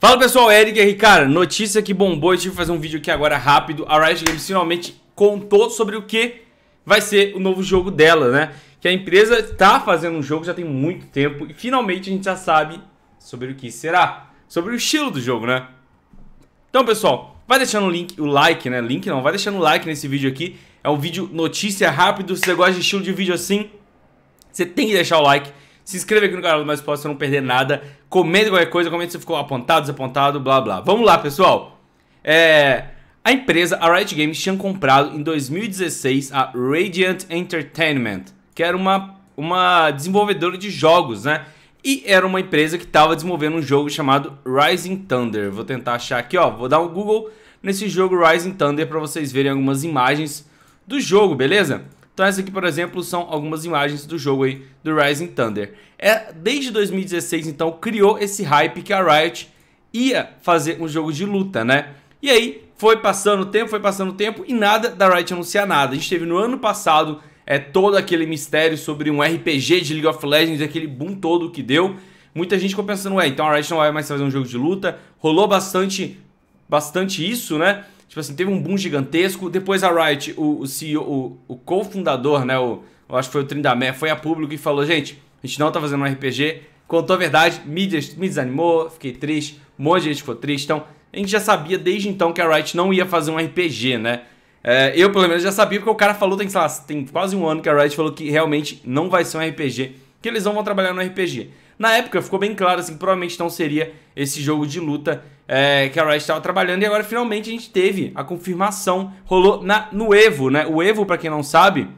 Fala pessoal, Edgar, cara, notícia que bombou, eu tive que fazer um vídeo aqui agora rápido. A Riot Games finalmente contou sobre o que vai ser o novo jogo dela, né? Que a empresa tá fazendo um jogo já tem muito tempo e finalmente a gente já sabe sobre o que será, sobre o estilo do jogo, né? Então pessoal, vai deixando vai deixando o like nesse vídeo aqui. É um vídeo notícia rápido, se você gosta de estilo de vídeo assim, você tem que deixar o like. Se inscreva aqui no canal do Mais Esports pra não perder nada. Comenta qualquer coisa, comenta se ficou apontado, desapontado, blá blá. Vamos lá, pessoal. A empresa, a Riot Games, tinha comprado em 2016 a Radiant Entertainment, que era uma desenvolvedora de jogos, né? E era uma empresa que estava desenvolvendo um jogo chamado Rising Thunder. Vou tentar achar aqui, ó. Vou dar um Google nesse jogo Rising Thunder para vocês verem algumas imagens do jogo, beleza? Então essa aqui, por exemplo, são algumas imagens do jogo aí, do Rising Thunder. Desde 2016, então, criou esse hype que a Riot ia fazer um jogo de luta, né? E aí, foi passando o tempo e nada da Riot anunciar nada. A gente teve no ano passado todo aquele mistério sobre um RPG de League of Legends, aquele boom todo que deu. Muita gente ficou pensando, então a Riot não vai mais fazer um jogo de luta. Rolou bastante isso, né? Tipo assim, teve um boom gigantesco. Depois a Riot, o CEO, o cofundador, né? Eu acho que foi o Trindamé, foi a público e falou: gente, a gente não tá fazendo um RPG. Contou a verdade, me desanimou, fiquei triste, um monte de gente ficou triste. Então, a gente já sabia desde então que a Riot não ia fazer um RPG, né? Eu, pelo menos, já sabia, porque o cara falou, sei lá, tem quase um ano que a Riot falou que realmente não vai ser um RPG, que eles não vão trabalhar no RPG. Na época ficou bem claro assim, provavelmente não seria esse jogo de luta que a Riot estava trabalhando. E agora finalmente a gente teve a confirmação. Rolou no Evo, né? O Evo, pra quem não sabe,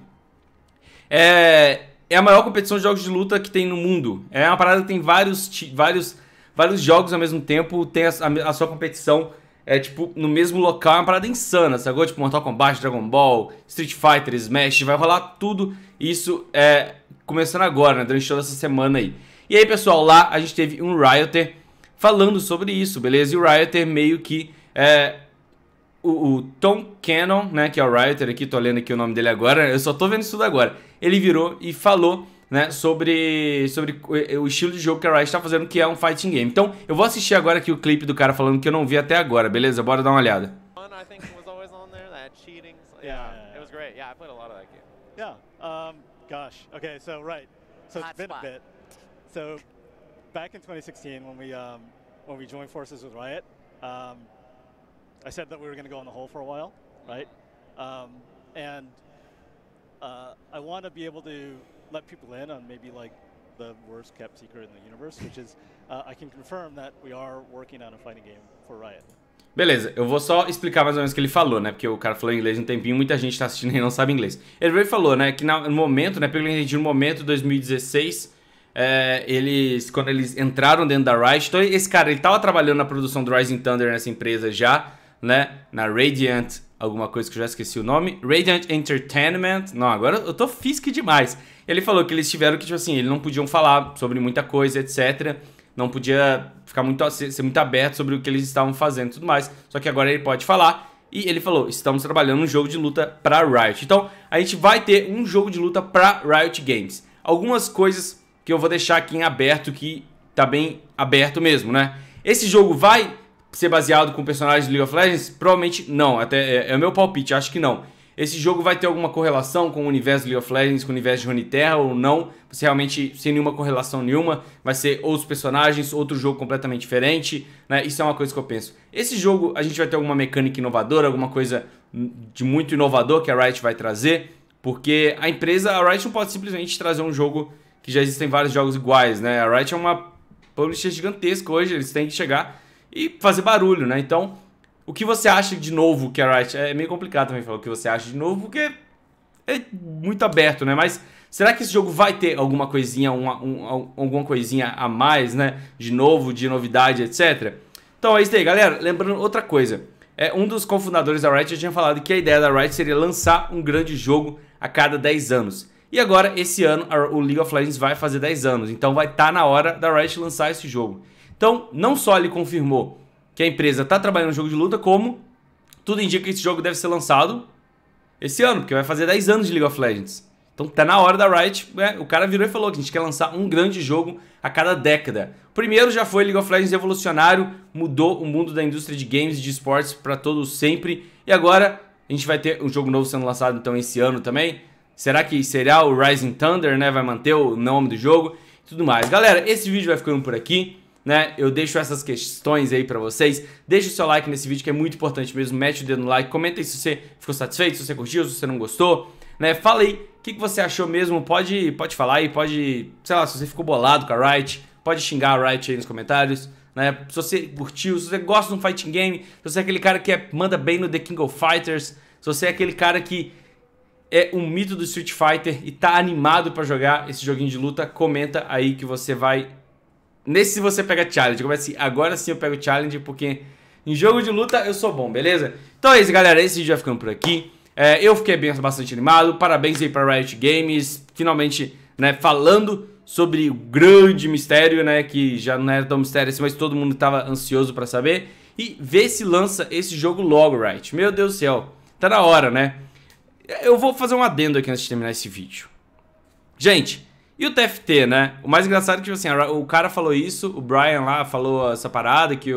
é a maior competição de jogos de luta que tem no mundo. É uma parada que tem vários jogos ao mesmo tempo. Tem a sua competição tipo no mesmo local. É uma parada insana, sacou? Tipo Mortal Kombat, Dragon Ball, Street Fighter, Smash. Vai rolar tudo isso começando agora, né? Durante toda essa semana aí. E aí, pessoal, lá a gente teve um Rioter falando sobre isso, beleza? E o Rioter meio que o Tom Cannon, né? Que é o Rioter aqui, tô lendo aqui o nome dele agora. Eu só tô vendo isso tudo agora. Ele virou e falou, né? Sobre o estilo de jogo que a Riot tá fazendo, que é um fighting game. Então, eu vou assistir agora aqui o clipe do cara falando que eu não vi até agora, beleza? Bora dar uma olhada. So, back in 2016, when we joined forces with Riot, I said that we were going to go on the hole for a while, right? I want to be able to let people in on maybe like the worst kept secret in the universe, which is I can confirm that we are working on a fighting game for Riot. Beleza, eu vou só explicar mais ou menos o que ele falou, né? Porque o cara falou inglês um tempinho, muita gente tá assistindo e não sabe inglês. Ele falou, né, que no momento, né, pelo que eu entendi, no momento 2016... quando eles entraram dentro da Riot, então esse cara, ele tava trabalhando na produção do Rising Thunder nessa empresa já, né, na Radiant, alguma coisa que eu já esqueci o nome, Radiant Entertainment, não, agora eu tô fisque demais. Ele falou que eles tiveram que, tipo assim, eles não podiam falar sobre muita coisa, etc, não podia ficar ser muito aberto sobre o que eles estavam fazendo e tudo mais, só que agora ele pode falar. E ele falou, estamos trabalhando um jogo de luta pra Riot, então a gente vai ter um jogo de luta pra Riot Games. Algumas coisas que eu vou deixar aqui em aberto, que tá bem aberto mesmo, né? Esse jogo vai ser baseado com personagens do League of Legends? Provavelmente não, até é o meu palpite, acho que não. Esse jogo vai ter alguma correlação com o universo do League of Legends, com o universo de Runeterra ou não? Se realmente, sem nenhuma correlação nenhuma, vai ser outros personagens, outro jogo completamente diferente, né? Isso é uma coisa que eu penso. Esse jogo, a gente vai ter alguma mecânica inovadora, alguma coisa de muito inovador que a Riot vai trazer, porque a Riot não pode simplesmente trazer um jogo que já existem vários jogos iguais, né? A Riot é uma publisher gigantesca hoje, eles têm que chegar e fazer barulho, né? Então, o que você acha de novo que a Riot... É meio complicado também falar o que você acha de novo, porque é muito aberto, né? Mas será que esse jogo vai ter alguma coisinha, alguma coisinha a mais, né? De novo, de novidade, etc. Então é isso aí, galera. Lembrando outra coisa. Um dos cofundadores da Riot já tinha falado que a ideia da Riot seria lançar um grande jogo a cada 10 anos. E agora, esse ano, o League of Legends vai fazer 10 anos. Então vai estar na hora da Riot lançar esse jogo. Então, não só ele confirmou que a empresa está trabalhando no jogo de luta, como tudo indica que esse jogo deve ser lançado esse ano, porque vai fazer 10 anos de League of Legends. Então tá na hora da Riot, né? O cara virou e falou que a gente quer lançar um grande jogo a cada década. O primeiro já foi League of Legends, revolucionário, mudou o mundo da indústria de games e de esportes pra todo sempre. E agora a gente vai ter um jogo novo sendo lançado então esse ano também. Será que será o Rising Thunder, né? Vai manter o nome do jogo e tudo mais. Galera, esse vídeo vai ficando por aqui, né? Eu deixo essas questões aí pra vocês. Deixa o seu like nesse vídeo que é muito importante mesmo. Mete o dedo no like, comenta aí se você ficou satisfeito, se você curtiu, se você não gostou, né? Fala aí o que você achou mesmo, pode falar aí, pode, sei lá, se você ficou bolado com a Riot, pode xingar a Riot aí nos comentários, né? Se você curtiu, se você gosta de um fighting game, se você é aquele cara que manda bem no The King of Fighters, se você é aquele cara que é um mito do Street Fighter e tá animado pra jogar esse joguinho de luta, comenta aí que você vai... Nesse você pega challenge, começa assim, agora sim eu pego challenge porque em jogo de luta eu sou bom, beleza? Então é isso, galera, esse vídeo vai ficando por aqui. Eu fiquei bastante animado, parabéns aí para Riot Games, finalmente, né, falando sobre o grande mistério, né, que já não era tão mistério assim, mas todo mundo estava ansioso para saber, e ver se lança esse jogo logo, Riot. Meu Deus do céu, tá na hora, né? Eu vou fazer um adendo aqui antes de terminar esse vídeo. Gente, e o TFT, né? O mais engraçado é que assim, o cara falou isso, o Brian lá falou essa parada que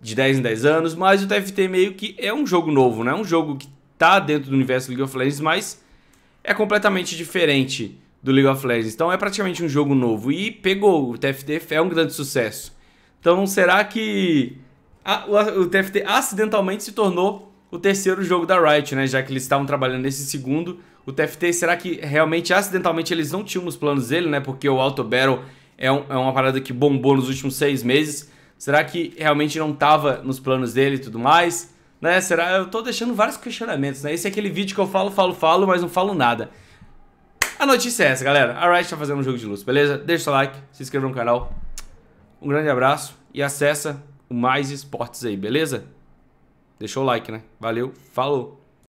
de 10 em 10 anos, mas o TFT meio que é um jogo novo, né? É um jogo que tá dentro do universo do League of Legends, mas é completamente diferente do League of Legends. Então é praticamente um jogo novo e pegou o TFT, é um grande sucesso. Então será que o TFT acidentalmente se tornou o terceiro jogo da Riot, né? Já que eles estavam trabalhando nesse segundo, o TFT, será que realmente acidentalmente eles não tinham os planos dele, né? Porque o Auto Battle é uma parada que bombou nos últimos 6 meses. Será que realmente não tava nos planos dele e tudo mais? Né, será? Eu tô deixando vários questionamentos, né? Esse é aquele vídeo que eu falo, mas não falo nada. A notícia é essa, galera. A Riot tá fazendo um jogo de luz, beleza? Deixa o seu like, se inscreva no canal. Um grande abraço e acessa o Mais Esports aí, beleza? Deixa o like, né? Valeu, falou!